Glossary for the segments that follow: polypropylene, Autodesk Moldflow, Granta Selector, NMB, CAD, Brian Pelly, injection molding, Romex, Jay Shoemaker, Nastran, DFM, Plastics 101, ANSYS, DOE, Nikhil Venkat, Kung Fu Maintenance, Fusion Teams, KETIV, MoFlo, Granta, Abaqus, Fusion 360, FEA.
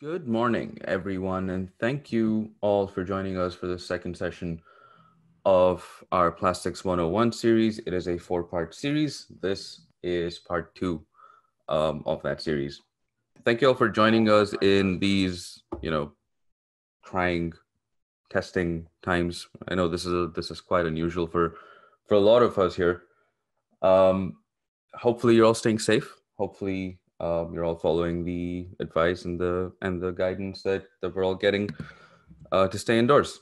Good morning, everyone, and thank you all for joining us for the second session of our Plastics 101 series. It is a four-part series. This is part two of that series. Thank you all for joining us in these, trying, testing times. I know this is quite unusual for a lot of us here. Hopefully, you're all staying safe. Hopefully. You're all following the advice and the guidance that we're all getting to stay indoors.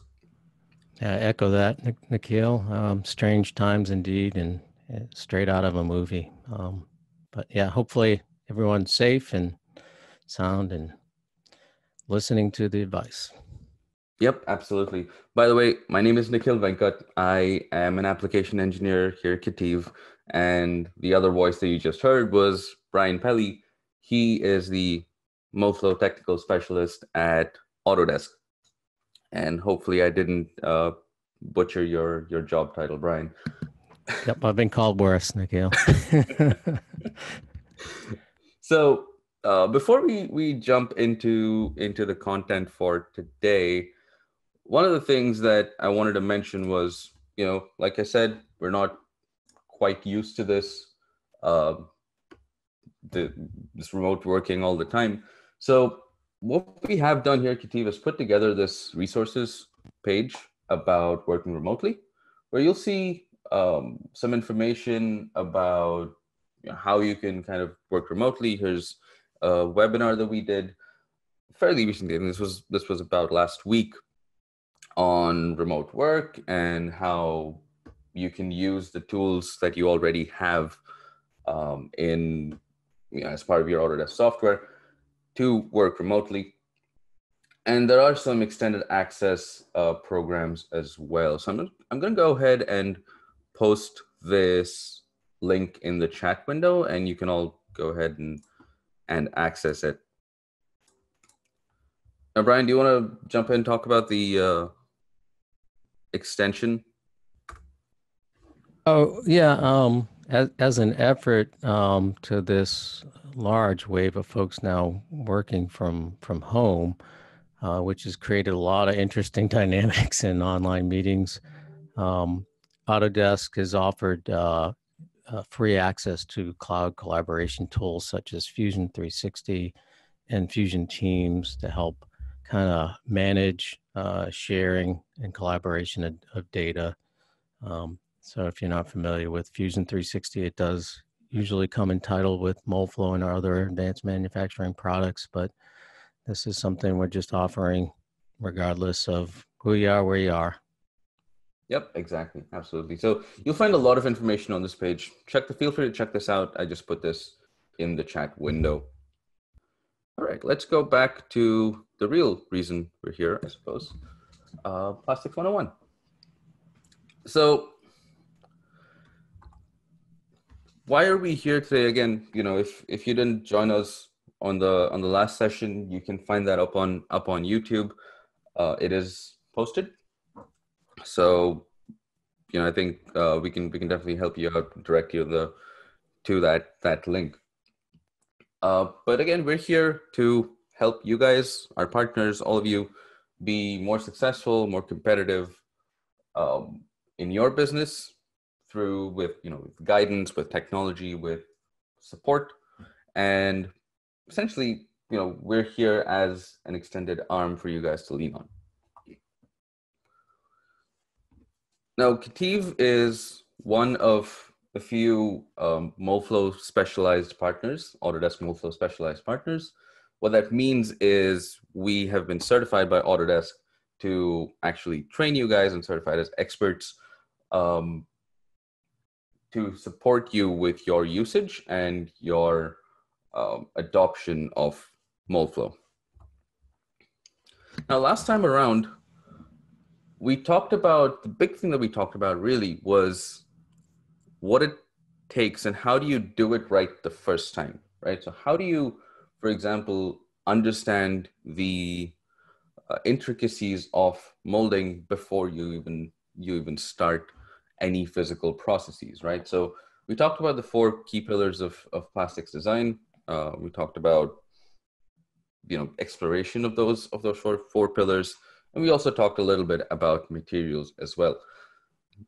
Echo that, Nikhil. Strange times indeed, and straight out of a movie. But yeah, hopefully everyone's safe and sound and listening to the advice. Yep, absolutely. By the way, my name is Nikhil Venkat. I am an application engineer here at KETIV, and the other voice that you just heard was Brian Pelly. He is the MoFlo technical specialist at Autodesk, and hopefully I didn't butcher your job title, Brian. Yep, I've been called worse, Nikhil. So before we jump into the content for today, one of the things that I wanted to mention was, like I said, we're not quite used to this. This remote working all the time. So what we have done here at KETIV is put together this resources page about working remotely, where you'll see some information about how you can kind of work remotely. Here's a webinar that we did fairly recently, and this was about last week, on remote work and how you can use the tools that you already have as part of your Autodesk software to work remotely. And there are some extended access programs as well. So I'm going to go ahead and post this link in the chat window, and you can all go ahead and access it. Now, Brian, do you want to jump in and talk about the extension? Oh, yeah. As an effort to this large wave of folks now working from home, which has created a lot of interesting dynamics in online meetings, Autodesk has offered free access to cloud collaboration tools such as Fusion 360 and Fusion Teams to help kind of manage sharing and collaboration of data. So if you're not familiar with Fusion 360, it does usually come entitled with MoldFlow and our other advanced manufacturing products, but this is something we're just offering regardless of who you are, where you are. Yep, exactly. Absolutely. So you'll find a lot of information on this page. Feel free to check this out. I just put this in the chat window. All right, let's go back to the real reason we're here, I suppose, Plastics 101. So why are we here today? Again, if you didn't join us on the last session, you can find that up on YouTube. It is posted. So, I think we can definitely help you out, direct you to that link. But again, we're here to help you guys, our partners, all of you, be more successful, more competitive in your business, with guidance, with technology, with support. And essentially, we're here as an extended arm for you guys to lean on. Now, KETIV is one of a few MoFlo specialized partners, Autodesk MoFlo specialized partners. What that means is we have been certified by Autodesk to actually train you guys and certified as experts to support you with your usage and your adoption of MoldFlow. Now, last time around, the big thing that we talked about really was what it takes and how do you do it right the first time, right? So how do you, for example, understand the intricacies of molding before you even start any physical processes, right? So we talked about the four key pillars of plastics design. We talked about exploration of those four pillars. And we also talked a little bit about materials as well.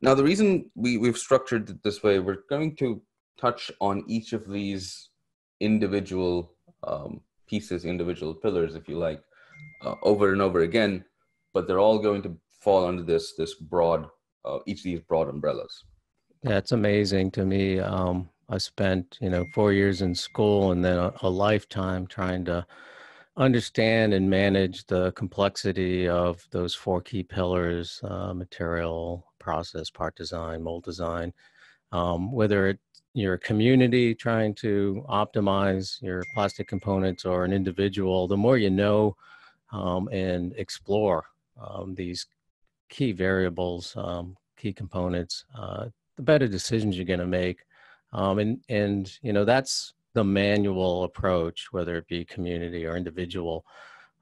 Now, the reason we've structured it this way, we're going to touch on each of these individual pieces, individual pillars, if you like, over and over again, but they're all going to fall under this broad, each of these broad umbrellas. Yeah, it's amazing to me. I spent 4 years in school and then a lifetime trying to understand and manage the complexity of those four key pillars, material, process, part design, mold design, whether you're a community trying to optimize your plastic components or an individual. The more you know and explore these key variables, key components, the better decisions you're going to make. That's the manual approach, whether it be community or individual.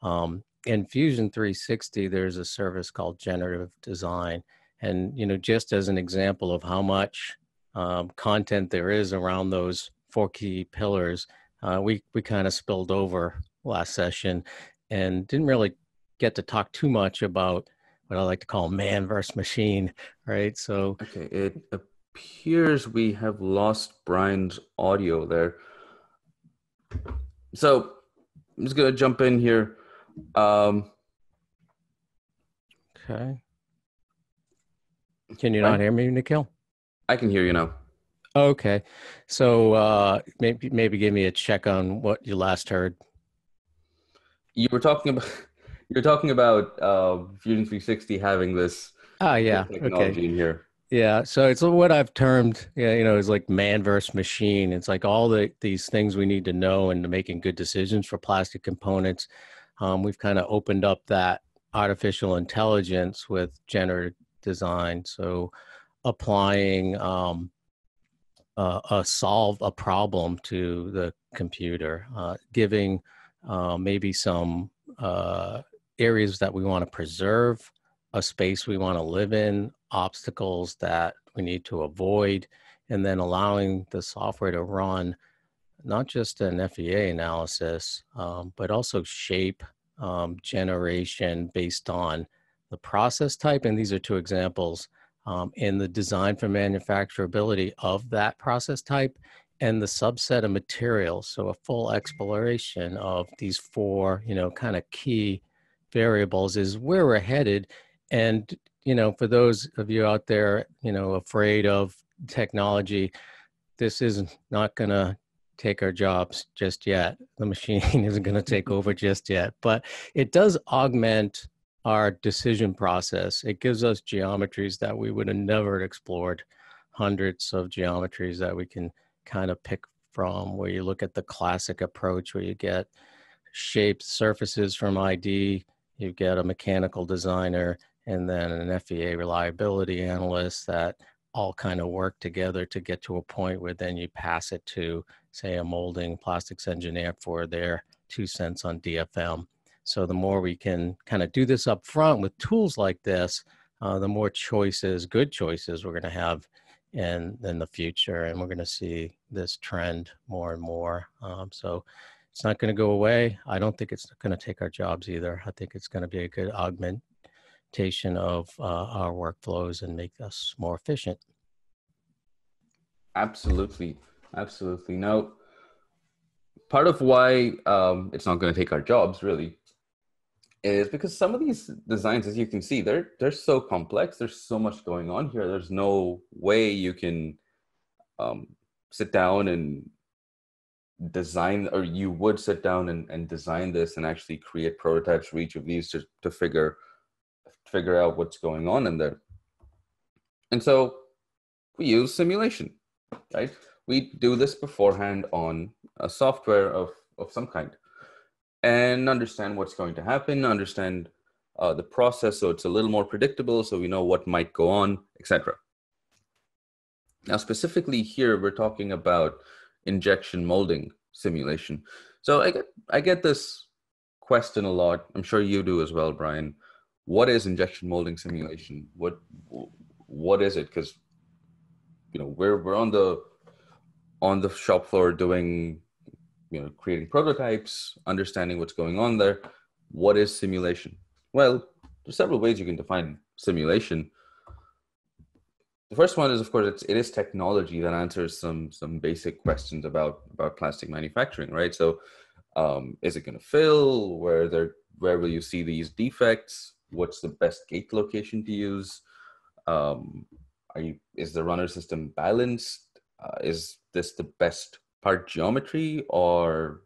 In Fusion 360, there's a service called generative design. And, just as an example of how much content there is around those four key pillars, we kind of spilled over last session and didn't really get to talk too much about what I like to call man versus machine, right? So, okay, it appears we have lost Brian's audio there. So I'm just going to jump in here. Okay. Can you not hear me, Nikhil? I can hear you now. Okay. So maybe give me a check on what you last heard. You're talking about Fusion 360 having this technology in here. Yeah. So it's what I've termed, is like man versus machine. It's like all these things we need to know and making good decisions for plastic components. We've kind of opened up that artificial intelligence with generative design. So applying solve a problem to the computer, giving maybe some areas that we want to preserve, a space we want to live in, obstacles that we need to avoid, and then allowing the software to run not just an FEA analysis, but also shape generation based on the process type. And these are two examples in the design for manufacturability of that process type and the subset of materials. So a full exploration of these four, kind of key variables is where we're headed. And, for those of you out there, afraid of technology, this is not going to take our jobs just yet. The machine isn't going to take over just yet, but it does augment our decision process. It gives us geometries that we would have never explored, hundreds of geometries that we can kind of pick from, where you look at the classic approach where you get shaped surfaces from ID, you get a mechanical designer, and then an FEA reliability analyst that all kind of work together to get to a point where then you pass it to, say, a molding plastics engineer for their 2 cents on DFM. So the more we can kind of do this up front with tools like this, the more choices, good choices we're going to have in the future. And we're going to see this trend more and more. So it's not going to go away. I don't think it's going to take our jobs either. I think it's going to be a good augmentation of our workflows and make us more efficient. Absolutely. Absolutely. Now, part of why it's not going to take our jobs really is because some of these designs, as you can see, they're so complex. There's so much going on here. There's no way you can sit down and design, or you would sit down and design this and actually create prototypes for each of these to figure out what's going on in there. And so we use simulation, right? We do this beforehand on a software of some kind, and understand what's going to happen, understand the process, so it's a little more predictable, so we know what might go on, etc. Now, specifically here, we're talking about injection molding simulation. So I get this question a lot. I'm sure you do as well, Brian. What is injection molding simulation? What is it? Because we're on the shop floor doing creating prototypes, understanding what's going on there. What is simulation? Well, there's several ways you can define simulation. The first one is, of course, it is technology that answers some basic questions about plastic manufacturing, right? So is it going to fill? Where will you see these defects? What's the best gate location to use? Is the runner system balanced? Is this the best part geometry, or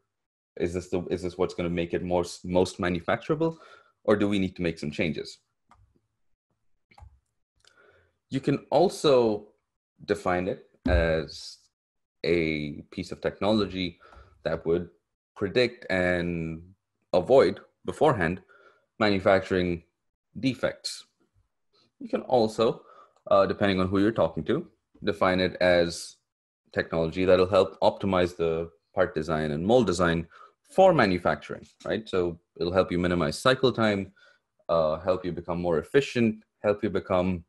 is this what's going to make it most manufacturable, or do we need to make some changes? You can also define it as a piece of technology that would predict and avoid beforehand manufacturing defects. You can also, depending on who you're talking to, define it as technology that'll help optimize the part design and mold design for manufacturing, right? So it'll help you minimize cycle time, help you become more efficient, help you become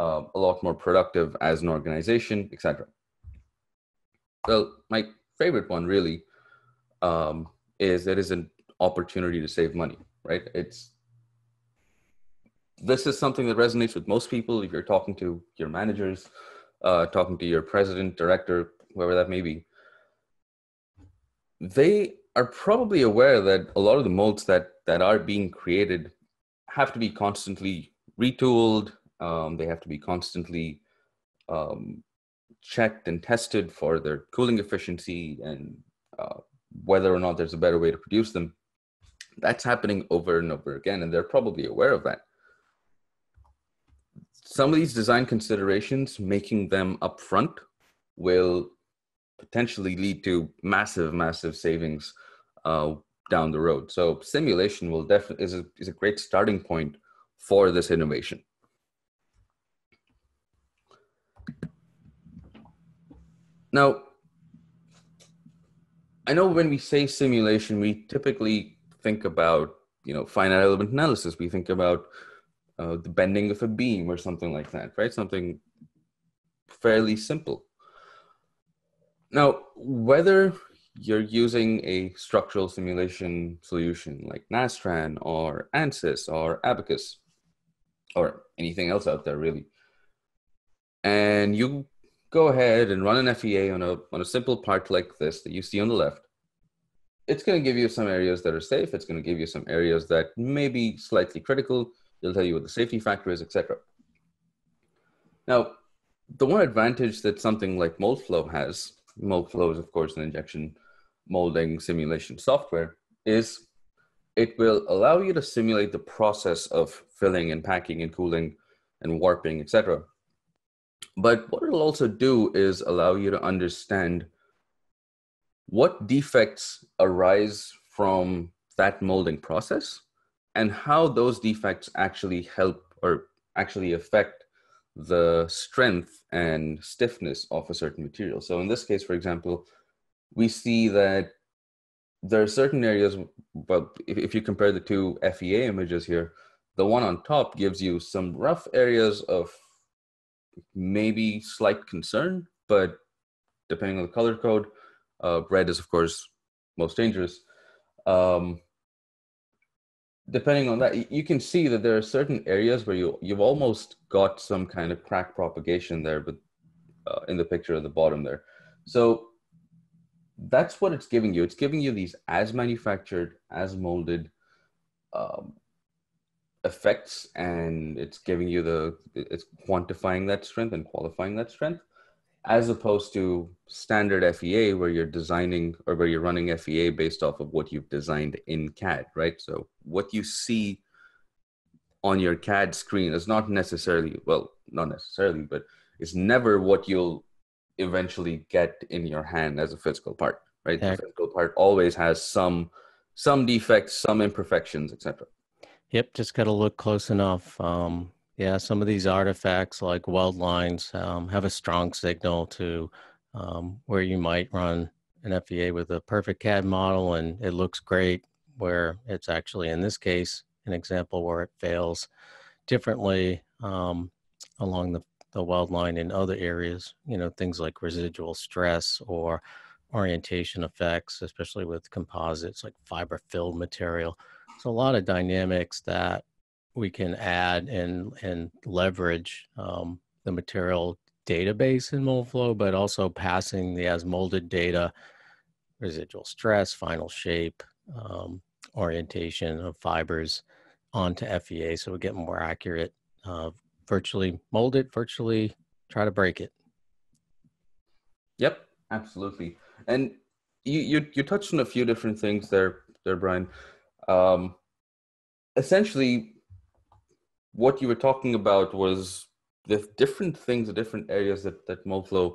a lot more productive as an organization, etc. Well, my favorite one really is it is an opportunity to save money, right? This is something that resonates with most people. If you're talking to your managers, talking to your president, director, whoever that may be, they are probably aware that a lot of the molds that are being created have to be constantly retooled. They have to be constantly checked and tested for their cooling efficiency and whether or not there's a better way to produce them. That's happening over and over again, and they're probably aware of that. Some of these design considerations, making them upfront, will potentially lead to massive, massive savings down the road. So simulation will definitely is a great starting point for this innovation. Now, I know when we say simulation, we typically think about, finite element analysis. We think about the bending of a beam or something like that, right? Something fairly simple. Now, whether you're using a structural simulation solution like Nastran or ANSYS or Abaqus or anything else out there really, and you go ahead and run an FEA on a simple part like this that you see on the left, it's going to give you some areas that are safe. It's going to give you some areas that may be slightly critical. It'll tell you what the safety factor is, etc. Now, the one advantage that something like Moldflow has — Moldflow is, of course, an injection molding simulation software — is it will allow you to simulate the process of filling and packing and cooling and warping, etc. But what it'll also do is allow you to understand what defects arise from that molding process and how those defects actually help or actually affect the strength and stiffness of a certain material. So in this case, for example, we see that there are certain areas, well, if you compare the two FEA images here, the one on top gives you some rough areas of maybe slight concern, but depending on the color code, red is, of course, most dangerous. Depending on that, you can see that there are certain areas where you've almost got some kind of crack propagation there, but in the picture at the bottom there. So that's what it's giving you. It's giving you these as manufactured, as molded effects, and it's giving you it's quantifying that strength and qualifying that strength, as opposed to standard FEA where you're designing or where you're running FEA based off of what you've designed in CAD, right? So what you see on your CAD screen is not necessarily, well, not necessarily, but it's never what you'll eventually get in your hand as a physical part, right? The physical part always has some defects, some imperfections, etc. Yep, just got to look close enough. Yeah, some of these artifacts like weld lines have a strong signal to where you might run an FEA with a perfect CAD model and it looks great, where it's actually, in this case, an example where it fails differently along the weld line in other areas, things like residual stress or orientation effects, especially with composites like fiber filled material. So a lot of dynamics that we can add and leverage the material database in Moldflow, but also passing the as molded data, residual stress, final shape, orientation of fibers onto FEA. So we get more accurate, virtually mold it, virtually try to break it. Yep, absolutely. And you touched on a few different things there, Brian. Essentially, what you were talking about was the different things, the different areas that Moldflow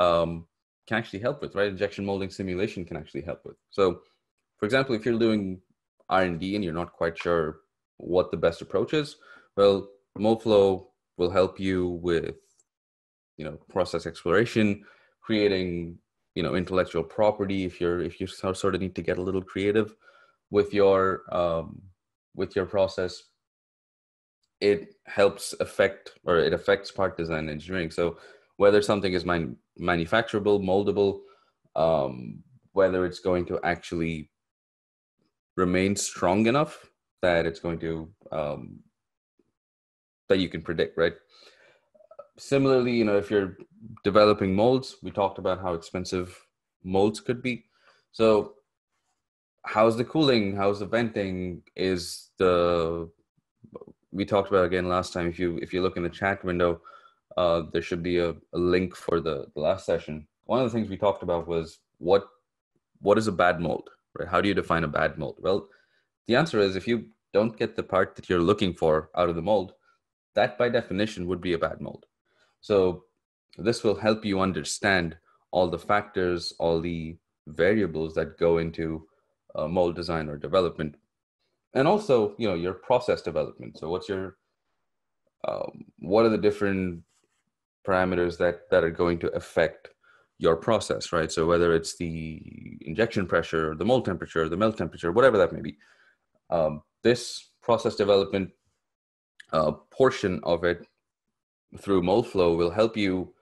can actually help with, right? Injection molding simulation can actually help with. So, for example, if you're doing R&D and you're not quite sure what the best approach is, well, Moldflow will help you with, process exploration, creating, intellectual property. If you sort of need to get a little creative with your process, it helps affects part design engineering. So whether something is manufacturable, moldable, whether it's going to actually remain strong enough that it's going to, that you can predict, right? Similarly, if you're developing molds, we talked about how expensive molds could be. So how's the cooling? How's the venting? We talked about again last time, if you look in the chat window, there should be a link for the last session. One of the things we talked about was what is a bad mold, right? How do you define a bad mold? Well, the answer is if you don't get the part that you're looking for out of the mold, that by definition would be a bad mold. So this will help you understand all the factors, all the variables that go into mold design or development. And also, your process development. So what's your, what are the different parameters that are going to affect your process, right? So whether it's the injection pressure, the mold temperature, the melt temperature, whatever that may be, this process development portion of it through Moldflow will help you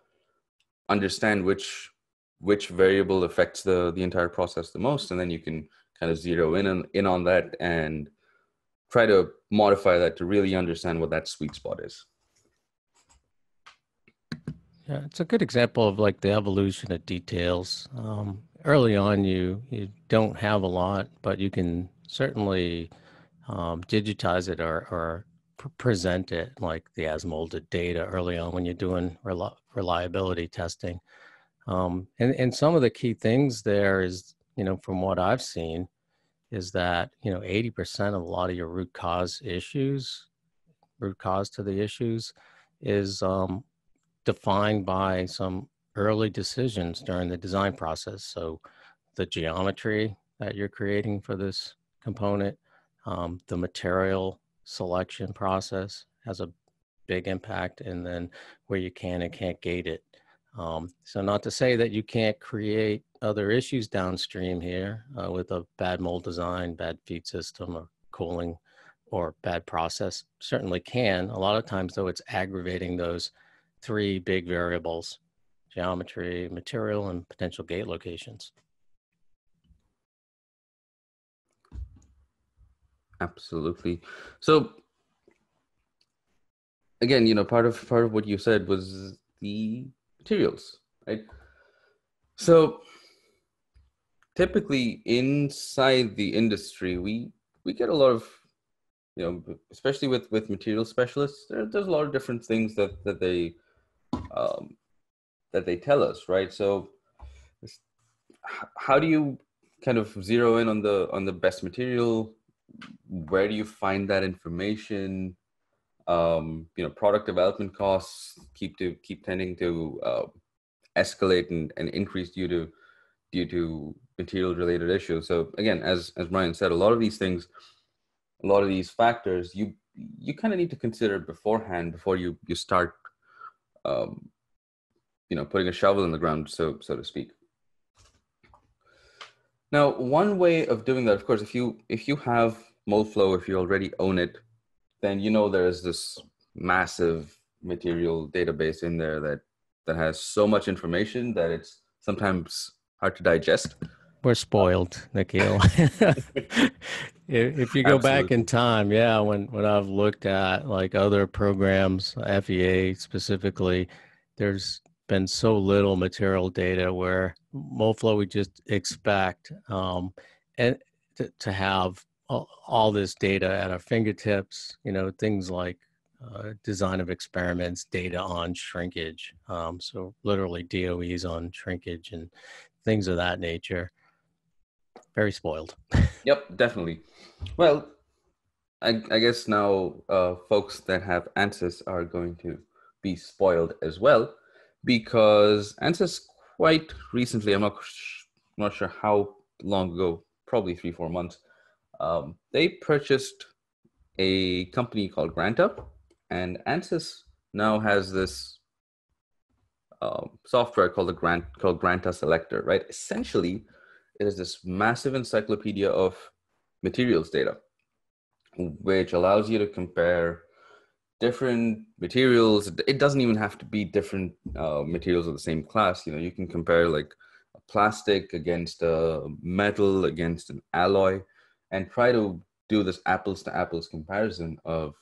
understand which variable affects the entire process the most. And then you can kind of zero in on that and try to modify that to really understand what that sweet spot is. Yeah, it's a good example of like the evolution of details. Early on, you don't have a lot, but you can certainly digitize it or present it like the as molded data early on when you're doing reliability testing. And some of the key things there is, from what I've seen is that, 80% of a lot of your root cause to the issues is defined by some early decisions during the design process. So the geometry that you're creating for this component, the material selection process has a big impact, and then where you can and can't gate it. So not to say that you can't create other issues downstream here with a bad mold design, bad feed system or cooling or bad process, certainly can. A lot of times though, it's aggravating those three big variables: geometry, material, and potential gate locations. Absolutely. So again, part of what you said was the materials, right? So typically inside the industry, we get a lot of, especially with material specialists, there's a lot of different things that they tell us, right? So how do you kind of zero in on the best material? Where do you find that information? Product development costs keep tending to escalate and increase due to material related issues. So again, as Brian said, a lot of these factors, you kind of need to consider beforehand before you start, putting a shovel in the ground, so to speak. Now, one way of doing that, of course, if you have Moldflow, if you already own it, then there is this massive material database in there that has so much information that it's sometimes hard to digest. We're spoiled, Nikhil. If you go back in time, yeah, when I've looked at like other programs, FEA specifically, there's been so little material data where MoFlo we just expect and to have all this data at our fingertips, you know, things like design of experiments, data on shrinkage. So literally DOEs on shrinkage and things of that nature. Very spoiled. Yep, definitely. Well, I guess now folks that have ANSYS are going to be spoiled as well, because ANSYS quite recently, I'm not sure how long ago, probably 3-4 months, they purchased a company called Granta, and ANSYS now has this software called Granta Selector, right? Essentially, it is this massive encyclopedia of materials data, which allows you to compare different materials. It doesn't even have to be different materials of the same class. You know, you can compare like a plastic against a metal against an alloy, and try to do this apples to apples comparison of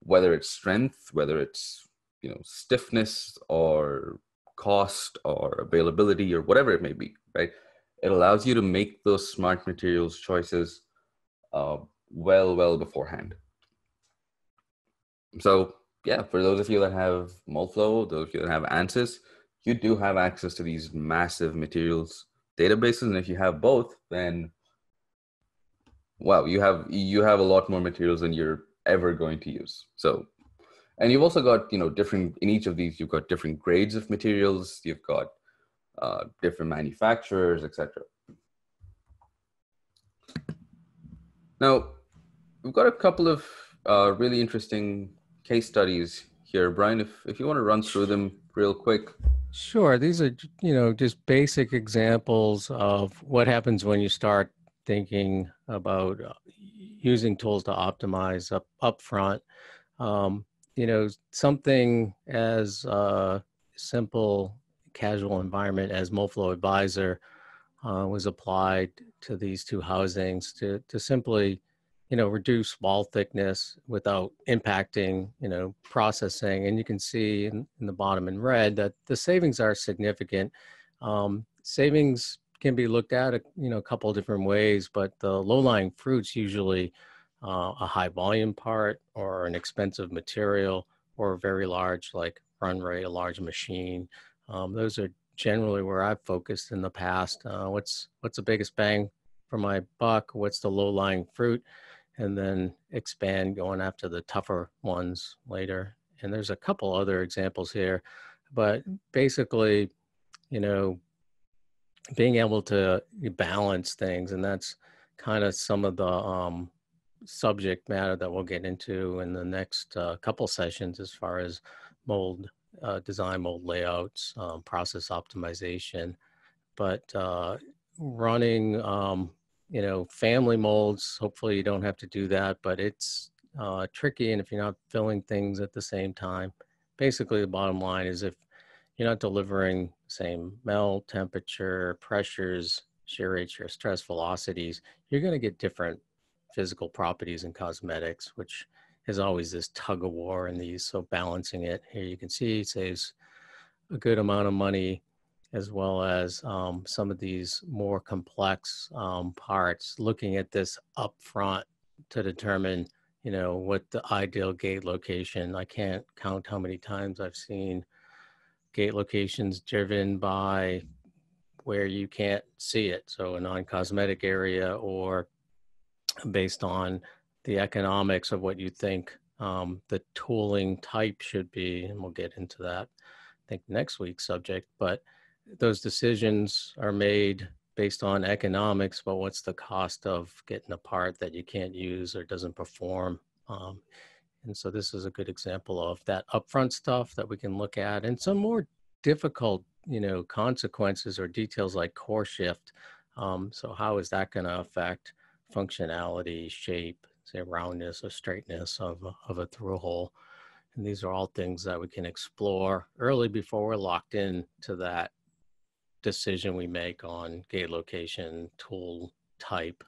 whether it's strength, whether it's, you know, stiffness or cost or availability or whatever it may be, right? It allows you to make those smart materials choices well beforehand. So yeah, for those of you that have Moldflow, those of you that have ANSYS, you do have access to these massive materials databases. And if you have both, then wow, you have a lot more materials than you're ever going to use. So, and you've also got, you know, different, in each of these, you've got different grades of materials. You've got different manufacturers, etc. Now, we've got a couple of really interesting case studies here. Brian, if you want to run through them real quick. Sure. These are, you know, just basic examples of what happens when you start thinking about using tools to optimize up front. You know, something as simple casual environment as MoFlo Advisor was applied to these two housings to simply, you know, reduce wall thickness without impacting, you know, processing. And you can see in the bottom in red that the savings are significant. Savings can be looked at, you know, a couple of different ways, but the low-lying fruit's usually a high volume part or an expensive material or very large, like run rate, a large machine. Those are generally where I've focused in the past. What's the biggest bang for my buck? What's the low-lying fruit? And then expand going after the tougher ones later. And there's a couple other examples here, but basically, you know, being able to balance things, and that's kind of some of the subject matter that we'll get into in the next couple sessions as far as mold design, mold layouts, process optimization, but running, you know, family molds, hopefully you don't have to do that, but it's tricky. And if you're not filling things at the same time, basically the bottom line is if you're not delivering same melt, temperature, pressures, shear rates, shear stress, velocities, you're going to get different physical properties in cosmetics, which is always this tug of war in these. So balancing it here, you can see it saves a good amount of money, as well as some of these more complex parts, looking at this up front to determine, you know, what the ideal gate location. I can't count how many times I've seen gate locations driven by where you can't see it. So a non-cosmetic area, or based on the economics of what you think the tooling type should be. And we'll get into that, I think, next week's subject, but those decisions are made based on economics, but what's the cost of getting a part that you can't use or doesn't perform? And so this is a good example of that upfront stuff that we can look at, and some more difficult, you know, consequences or details like core shift. So how is that going to affect functionality, shape, say roundness or straightness of a through hole? And these are all things that we can explore early before we're locked in to that decision we make on gate location, tool type.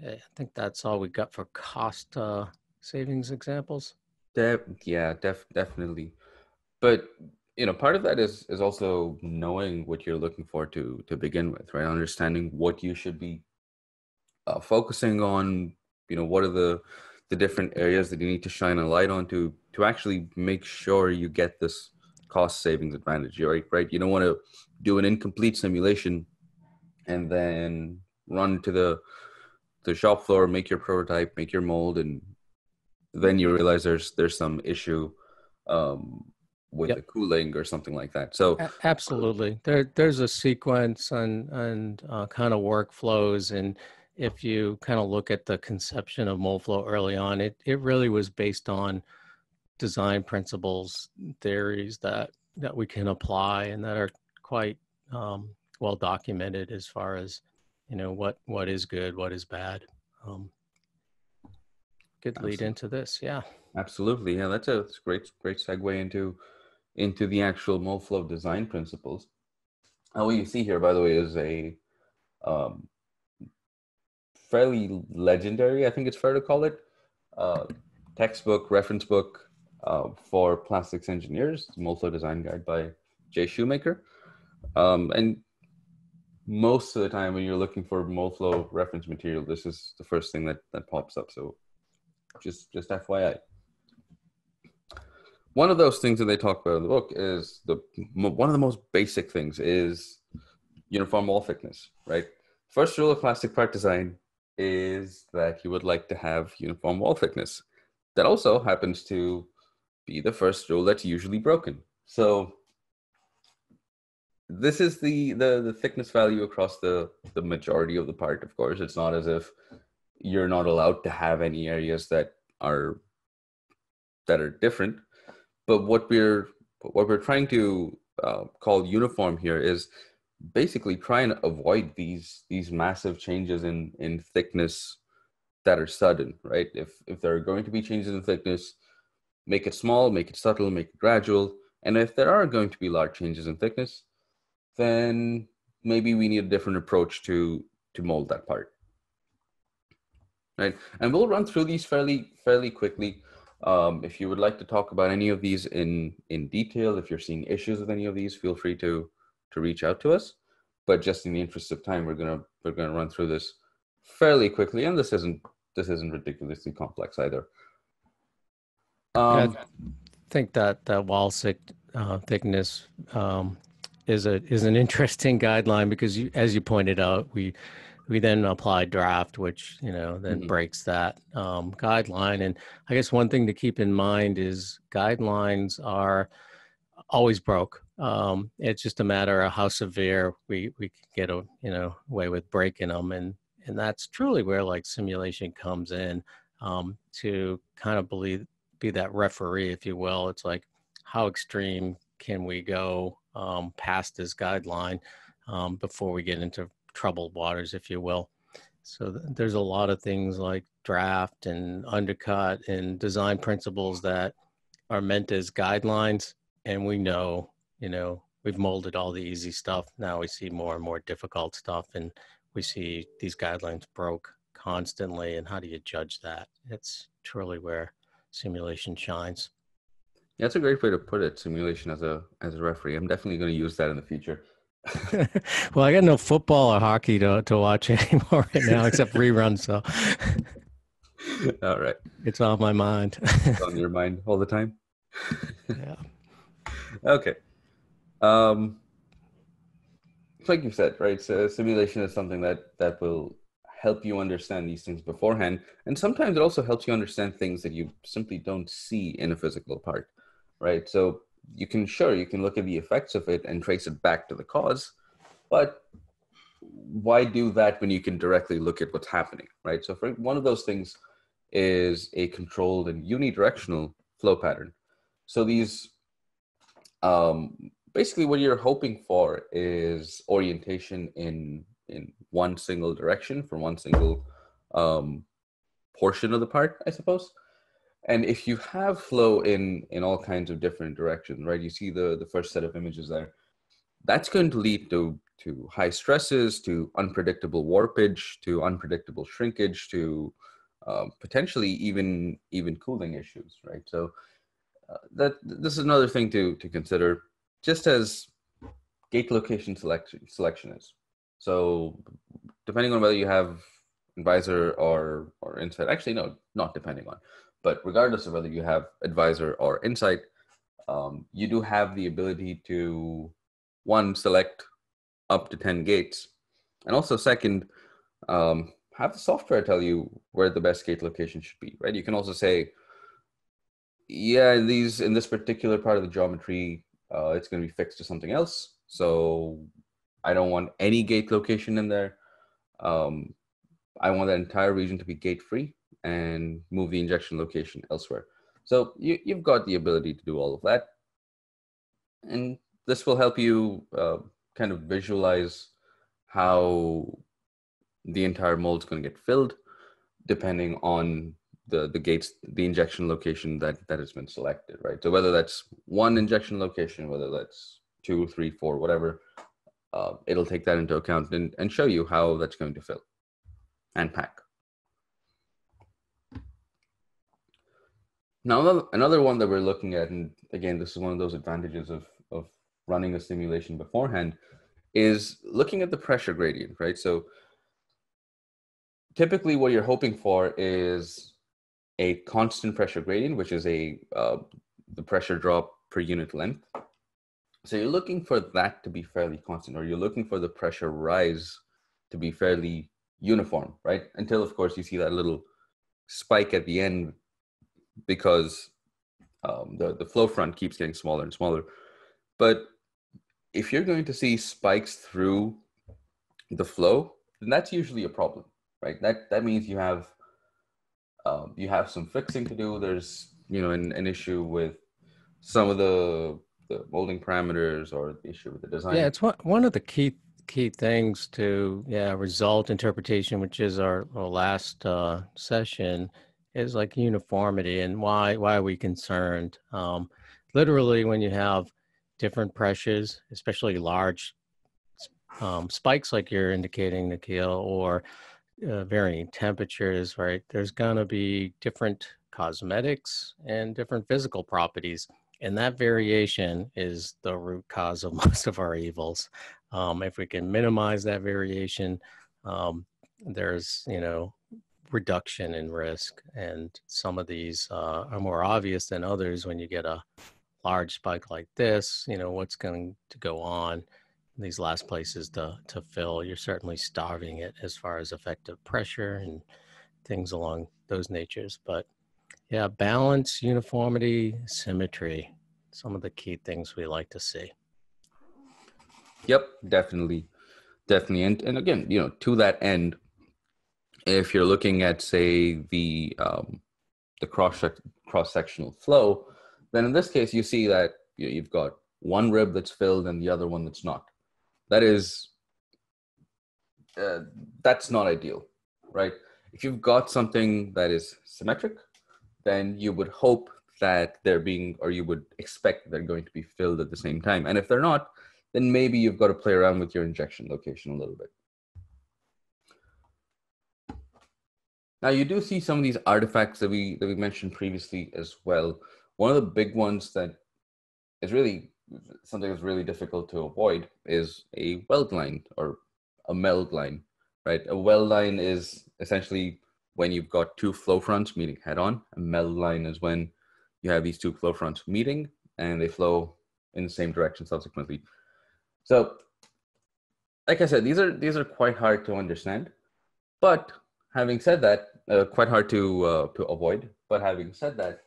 Okay, I think that's all we got for cost savings examples. Yeah, definitely. But you know, part of that is also knowing what you're looking for to begin with, right? Understanding what you should be focusing on. You know, what are the different areas that you need to shine a light on to actually make sure you get this cost savings advantage, right? You don't want to do an incomplete simulation and then run to the shop floor, make your prototype, make your mold, and then you realize there's some issue with the cooling or something like that. So absolutely, there's a sequence and kind of workflows, and if you kind of look at the conception of Moldflow early on, it really was based on design principles, theories that we can apply and that are quite well documented as far as, you know, what is good, what is bad. Good lead into this, yeah. Absolutely, yeah. That's a great segue into the actual Moldflow design principles. And what you see here, by the way, is a fairly legendary, I think it's fair to call it, textbook, reference book for plastics engineers, Moldflow Design Guide by Jay Shoemaker. And most of the time when you're looking for Moldflow reference material, this is the first thing that pops up. So just FYI. One of those things that they talk about in the book is one of the most basic things is uniform wall thickness, right? First rule of plastic part design is that you would like to have uniform wall thickness. That also happens to be the first rule that's usually broken. So this is the thickness value across the majority of the part. Of course, it's not as if you're not allowed to have any areas that are different. But what we're trying to call uniform here is basically try and avoid these massive changes in thickness that are sudden, right? If there are going to be changes in thickness, make it small, make it subtle, make it gradual. And if there are going to be large changes in thickness, then maybe we need a different approach to mold that part, right? And we'll run through these fairly quickly. If you would like to talk about any of these in detail, if you're seeing issues with any of these, feel free to reach out to us. But just in the interest of time, we're gonna run through this fairly quickly, and this isn't ridiculously complex either. I think that wall thickness is an interesting guideline because, as you pointed out, we then apply draft, which, you know, then breaks that guideline. And I guess one thing to keep in mind is guidelines are always broke. It's just a matter of how severe we can get away with breaking them, and that's truly where like simulation comes in, to kind of be that referee, if you will. It's like, how extreme can we go past this guideline before we get into troubled waters, if you will. So there's a lot of things like draft and undercut and design principles that are meant as guidelines, and we know, you know, we've molded all the easy stuff. Now we see more and more difficult stuff, and we see these guidelines broke constantly. And how do you judge that? It's truly where simulation shines. Yeah, that's a great way to put it. Simulation as a referee. I'm definitely going to use that in the future. Well, I got no football or hockey to watch anymore right now, except reruns. So, all right, it's on my mind. It's on your mind all the time. Yeah. Okay. Like you said, right? So simulation is something that will help you understand these things beforehand, and sometimes it also helps you understand things that you simply don't see in a physical part, right? So you can look at the effects of it and trace it back to the cause, but why do that when you can directly look at what's happening, right? So for one of those things is a controlled and unidirectional flow pattern. So these basically what you're hoping for is orientation in one single direction for one single portion of the part, I suppose. And if you have flow in all kinds of different directions, right? You see the first set of images there. That's going to lead to high stresses, to unpredictable warpage, to unpredictable shrinkage, to potentially even cooling issues, right? So this is another thing to consider, just as gate location selection is. So depending on whether you have advisor or insight, actually no, not depending on, but regardless of whether you have advisor or insight, you do have the ability to, one, select up to 10 gates. And also second, have the software tell you where the best gate location should be, right? You can also say, yeah, in this particular part of the geometry, it's going to be fixed to something else. So I don't want any gate location in there. I want the entire region to be gate free and move the injection location elsewhere. So you've got the ability to do all of that. And this will help you kind of visualize how the entire mold is going to get filled depending on the gates, the injection location that has been selected, right? So whether that's one injection location, whether that's 2, 3, 4, whatever, it'll take that into account and show you how that's going to fill and pack. Now, another one that we're looking at, and again, this is one of those advantages of running a simulation beforehand, is looking at the pressure gradient, right? So typically what you're hoping for is a constant pressure gradient, which is the pressure drop per unit length. So you're looking for that to be fairly constant, or you're looking for the pressure rise to be fairly uniform, right? Until, of course, you see that little spike at the end because the flow front keeps getting smaller and smaller. But if you're going to see spikes through the flow, then that's usually a problem, right? That means you have some fixing to do. There's, you know, an issue with some of the molding parameters or the issue with the design. Yeah, it's one of the key things to result interpretation, which is our last session, is like uniformity and why are we concerned? Literally, when you have different pressures, especially large spikes like you're indicating, Nikhil, or varying temperatures, right? There's going to be different cosmetics and different physical properties. And that variation is the root cause of most of our evils. If we can minimize that variation, there's, you know, reduction in risk. And some of these are more obvious than others. When you get a large spike like this, you know, what's going to go on in these last places to fill? You're certainly starving it as far as effective pressure and things along those natures. But yeah, balance, uniformity, symmetry, some of the key things we like to see. Yep, definitely. And again, you know, to that end, if you're looking at, say, the cross-sectional flow, then in this case, you see that you've got one rib that's filled and the other one that's not. That's not ideal, right? If you've got something that is symmetric, then you would hope that they're being, or you would expect they're going to be filled at the same time. And if they're not, then maybe you've got to play around with your injection location a little bit. Now you do see some of these artifacts that we mentioned previously as well. One of the big ones that is really something that's really difficult to avoid is a weld line or a meld line, right? A weld line is essentially when you've got two flow fronts meeting head on. A meld line is when you have these two flow fronts meeting and they flow in the same direction subsequently. So like I said, these are quite hard to understand, but having said that, quite hard to avoid, but having said that,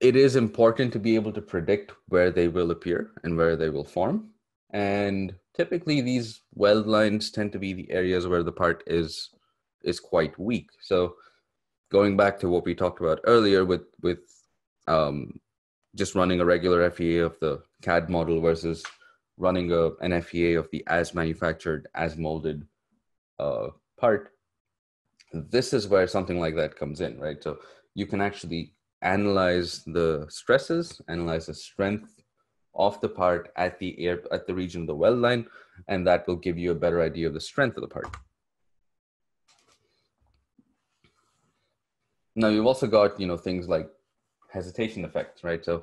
it is important to be able to predict where they will appear and where they will form. And typically these weld lines tend to be the areas where the part is quite weak. So going back to what we talked about earlier with just running a regular FEA of the CAD model versus running an FEA of the as manufactured, as molded part, This is where something like that comes in, right? So you can actually analyze the stresses, analyze the strength of the part at the region of the weld line, and that will give you a better idea of the strength of the part. Now you've also got, you know, things like hesitation effects, right? So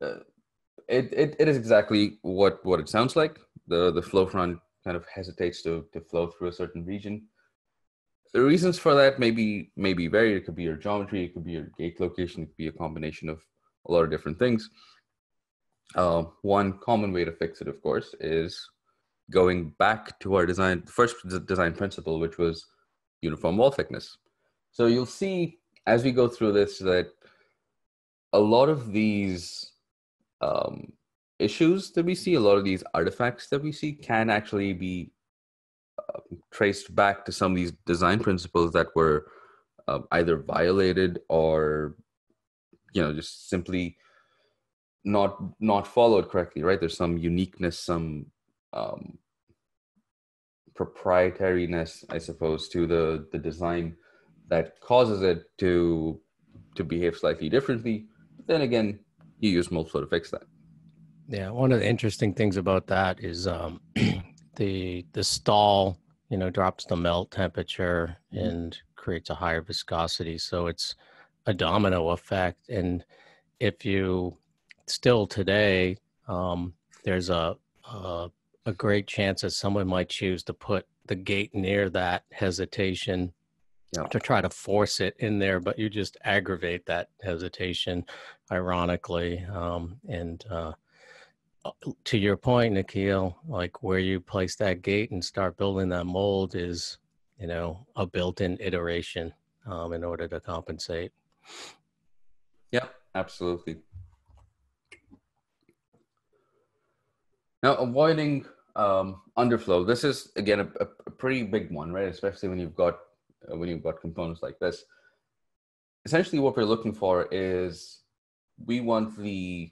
it is exactly what it sounds like. The flow front kind of hesitates to flow through a certain region. The reasons for that may be varied. It could be your geometry, it could be your gate location, it could be a combination of a lot of different things. One common way to fix it, of course, is going back to our first design principle, which was uniform wall thickness. So you'll see as we go through this that a lot of these issues that we see, a lot of these artifacts that we see can actually be traced back to some of these design principles that were either violated or, you know, just simply not followed correctly, right? There's some uniqueness, some proprietariness, I suppose, to the design that causes it to behave slightly differently. But then again, you use Moldflow to fix that. Yeah, one of the interesting things about that is the stall, you know, drops the melt temperature and creates a higher viscosity. So it's a domino effect. And if you still today, there's a great chance that someone might choose to put the gate near that hesitation to try to force it in there, but you just aggravate that hesitation, ironically. To your point, Nikhil, like where you place that gate and start building that mold is, you know, a built-in iteration in order to compensate. Yeah, absolutely. Now, avoiding underflow. This is again a pretty big one, right? Especially when you've got components like this. Essentially, what we're looking for is we want the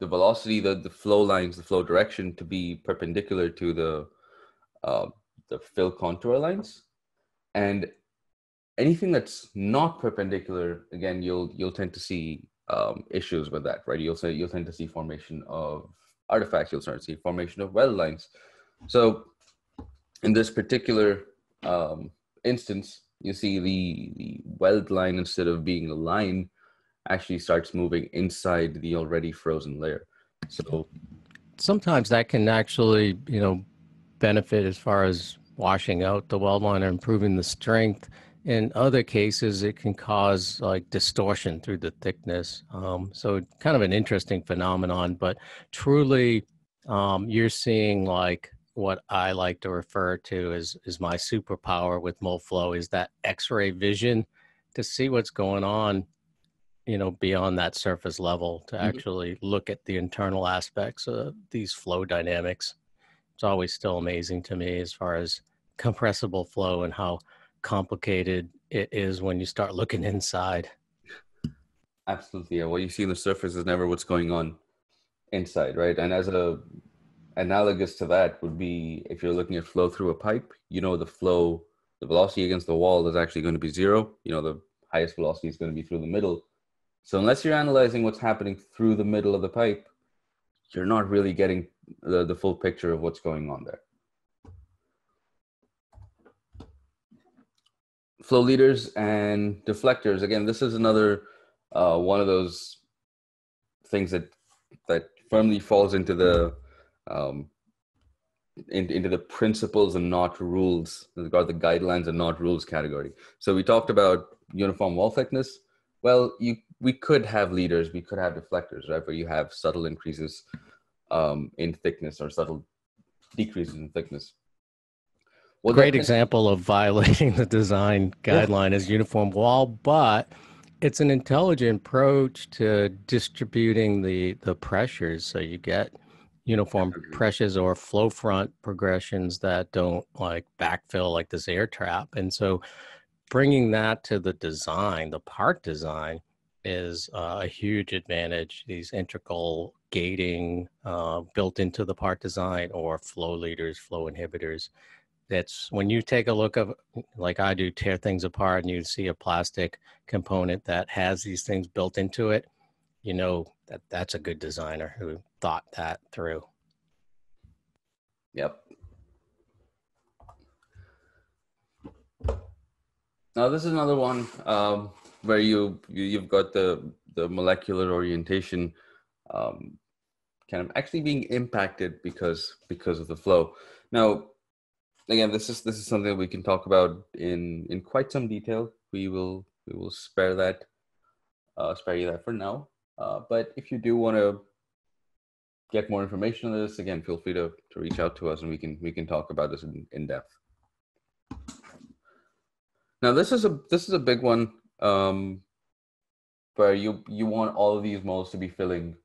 velocity, the flow lines, the flow direction to be perpendicular to the fill contour lines, and anything that's not perpendicular, again, you'll tend to see issues with that, right? You'll tend to see formation of artifacts. You'll start to see formation of weld lines. So in this particular instance, you see the weld line, instead of being a line, actually starts moving inside the already frozen layer. So sometimes that can actually, you know, benefit as far as washing out the weld line or improving the strength. In other cases, it can cause like distortion through the thickness. So kind of an interesting phenomenon, but truly you're seeing like what I like to refer to is my superpower with Moldflow is that X-ray vision to see what's going on, you know, beyond that surface level, to actually look at the internal aspects of these flow dynamics. It's always still amazing to me as far as compressible flow and how complicated it is when you start looking inside. Absolutely. Yeah. What you see on the surface is never what's going on inside, right? And as a analogous to that would be if you're looking at flow through a pipe, you know, the flow, the velocity against the wall is actually going to be zero. You know, the highest velocity is going to be through the middle. So unless you're analyzing what's happening through the middle of the pipe, you're not really getting the full picture of what's going on there. Flow leaders and deflectors. Again, this is another one of those things that firmly falls into the into the principles and not rules, or the guidelines and not rules category. So we talked about uniform wall thickness. Well, we could have leaders, we could have deflectors, right? Where you have subtle increases in thickness or subtle decreases in thickness. Well, great example of violating the design guideline is uniform wall, but it's an intelligent approach to distributing the pressures. So you get uniform pressures or flow front progressions that don't like backfill like this air trap. And so bringing that to the design, the part design, is a huge advantage. These integral gating built into the part design or flow leaders, flow inhibitors, That's when you take a look of, like I do, tear things apart and you see a plastic component that has these things built into it, you know that that's a good designer who thought that through. Yep. Now this is another one where you've got the molecular orientation kind of actually being impacted because of the flow. Now, again, this is something we can talk about in quite some detail. We will spare you that for now. But if you do want to get more information on this, again, feel free to reach out to us, and we can talk about this in depth. Now, this is a big one where you want all of these molds to be filling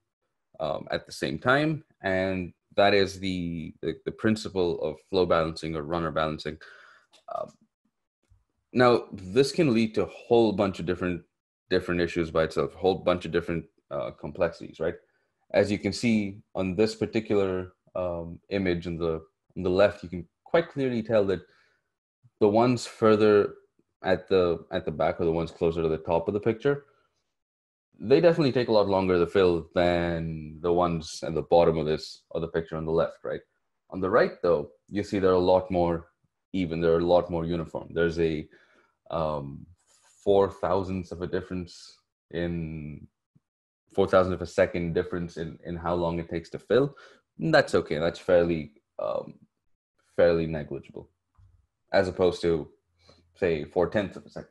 at the same time, and that is the principle of flow balancing or runner balancing. Now, this can lead to a whole bunch of different issues by itself, a whole bunch of different complexities, right? As you can see on this particular image on the left, you can quite clearly tell that the ones further at the back or the ones closer to the top of the picture, they definitely take a lot longer to fill than the ones at the bottom of this or the picture on the left, right? On the right, though, you see they're a lot more even. They're a lot more uniform. There's a 4 thousandths of a difference in 4,000 of a second difference in how long it takes to fill. And that's okay. That's fairly negligible, as opposed to, say, 4/10 of a second.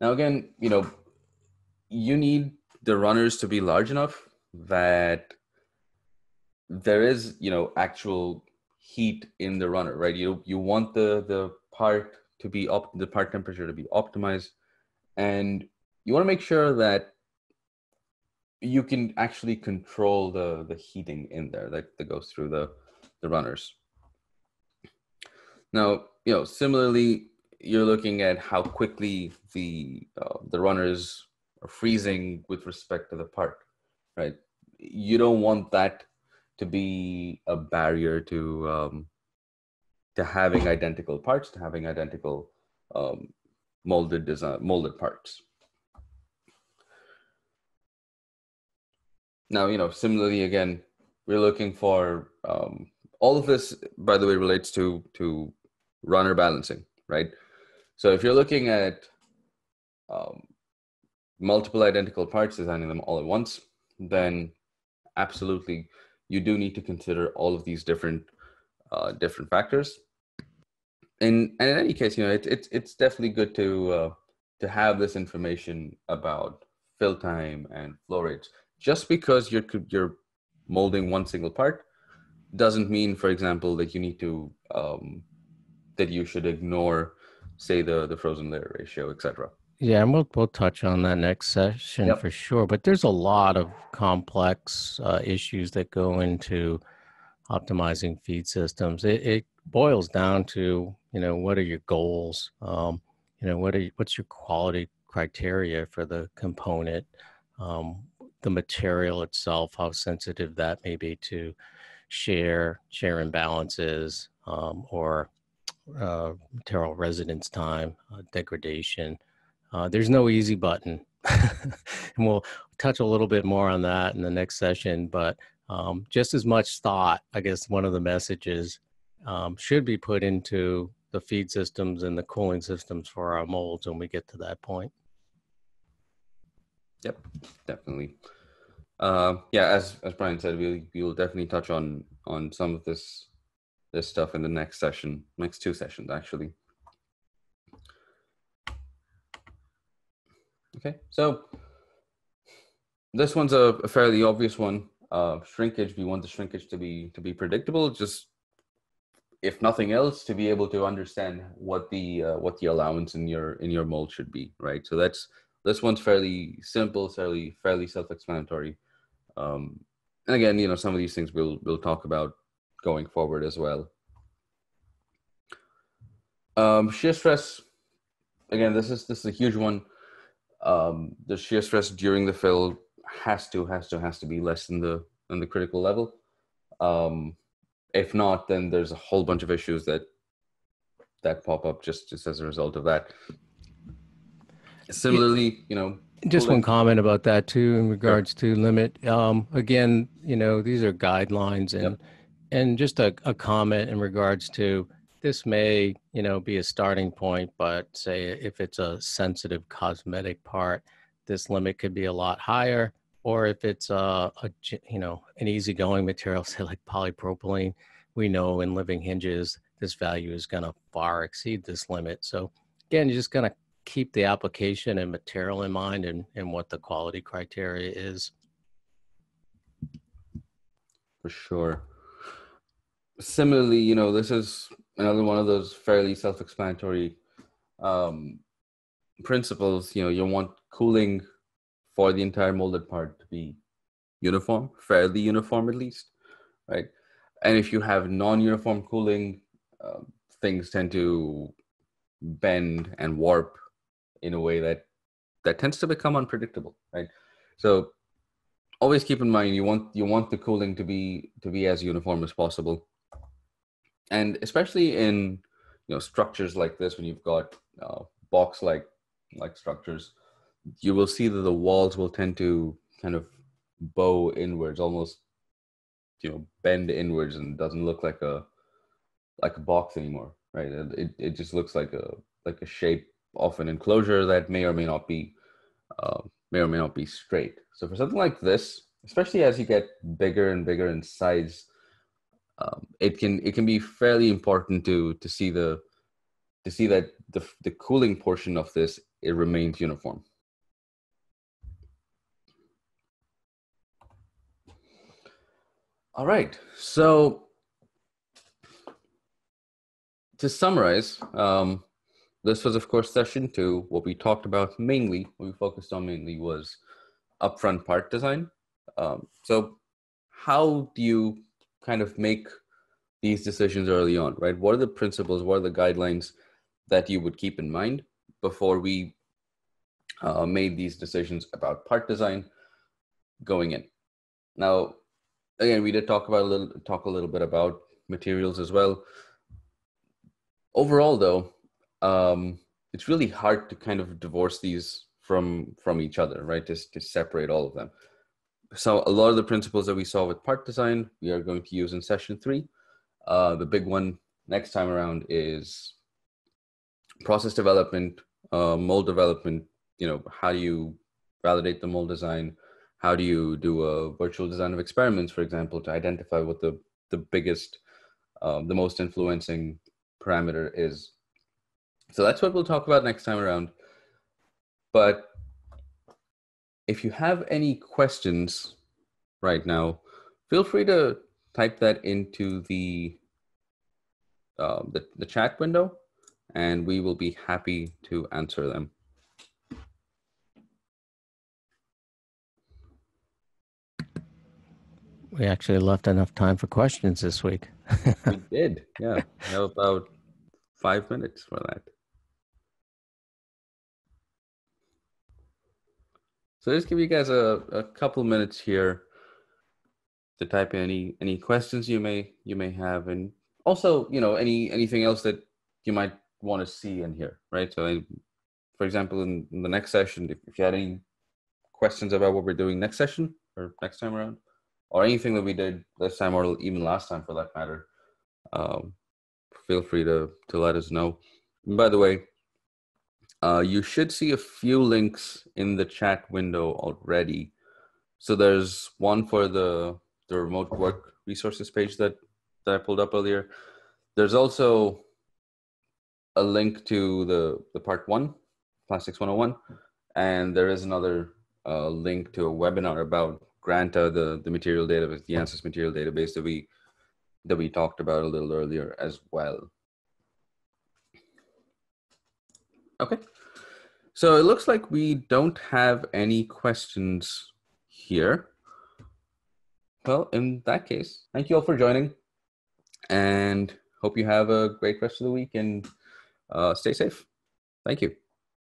Now, again, you need the runners to be large enough that there is, actual heat in the runner, right? You want the part temperature to be optimized, and you want to make sure that you can actually control the heating in there that goes through the runners. Now, similarly, you're looking at how quickly the runners are freezing with respect to the part, right? You don't want that to be a barrier to having identical parts, to having identical molded parts. Now, similarly, again, we're looking for all of this, by the way, relates to runner balancing, right? So if you're looking at multiple identical parts, designing them all at once, then absolutely you do need to consider all of these different factors. And in any case, it's definitely good to have this information about fill time and flow rates. Just because you're molding one single part doesn't mean, for example, that you need to that you should ignore, say, the frozen layer ratio, et cetera. Yeah, and we'll touch on that next session, yep, for sure. But there's a lot of complex issues that go into optimizing feed systems. It boils down to, what are your goals? What's your quality criteria for the component? The material itself, how sensitive that may be to shear imbalances, or material residence time, degradation. There's no easy button. And we'll touch a little bit more on that in the next session, but just as much thought, I guess one of the messages should be put into the feed systems and the cooling systems for our molds when we get to that point. Yep, definitely. Yeah, as Brian said, we will definitely touch on some of this stuff in the next session, next two sessions actually. Okay, so this one's a fairly obvious one. Shrinkage. We want the shrinkage to be predictable. Just if nothing else, to be able to understand what the allowance in your mold should be, right? So this one's fairly simple, fairly self-explanatory. And again, some of these things we'll talk about going forward as well. Shear stress. Again, this is a huge one. The shear stress during the fill has to be less than the critical level. If not, then there's a whole bunch of issues that pop up just as a result of that. Similarly, you know, just one comment about that too, in regards to limit. Again, you know, these are guidelines, and just a comment in regards to this may, you know, be a starting point, but say if it's a sensitive cosmetic part, this limit could be a lot higher. Or if it's a you know, an easygoing material, say like polypropylene, we know in living hinges, this value is going to far exceed this limit. So again, you're just going to keep the application and material in mind, and what the quality criteria is. For sure. Similarly, you know, this is another one of those fairly self-explanatory principles. You know, you want cooling for the entire molded part to be uniform, fairly uniform at least, right? And if you have non-uniform cooling, things tend to bend and warp in a way that tends to become unpredictable, right? So always keep in mind, you want the cooling to be as uniform as possible. And especially in, you know, structures like this, when you've got box-like structures, you will see that the walls will tend to kind of bow inwards, almost, you know, bend inwards, and doesn't look like a box anymore, right? It just looks like a shape of an enclosure that may or may not be straight. So for something like this, especially as you get bigger and bigger in size, it can be fairly important to see that the cooling portion of this, it remains uniform. All right, so to summarize, this was, of course, session 2. What we talked about mainly, what we focused on mainly, was upfront part design. So how do you kind of make these decisions early on, right? What are the principles, what are the guidelines that you would keep in mind before we made these decisions about part design going in? Now, again, we did talk a little bit about materials as well. Overall, though, it's really hard to kind of divorce these from each other, right? Just to separate all of them. So a lot of the principles that we saw with part design, we are going to use in session 3. The big one next time around is process development, mold development. You know, how do you validate the mold design? How do you do a virtual design of experiments, for example, to identify what the biggest, the most influencing parameter is? So that's what we'll talk about next time around. But if you have any questions right now, feel free to type that into the chat window, and we will be happy to answer them. We actually left enough time for questions this week. We did, yeah. We have about 5 minutes for that. So just give you guys a couple minutes here to type in any questions you may have, and also, you know, anything else that you might want to see in here, right? So, for example, in the next session, if you had any questions about what we're doing next session or next time around, or anything that we did this time, or even last time for that matter, feel free to let us know. And by the way, you should see a few links in the chat window already. So there's one for the remote work resources page that I pulled up earlier. There's also a link to the part 1, Plastics 101, and there is another link to a webinar about Granta, the material database, the ANSYS material database that we talked about a little earlier as well. Okay, so it looks like we don't have any questions here. Well, in that case, thank you all for joining, and hope you have a great rest of the week, and stay safe. Thank you.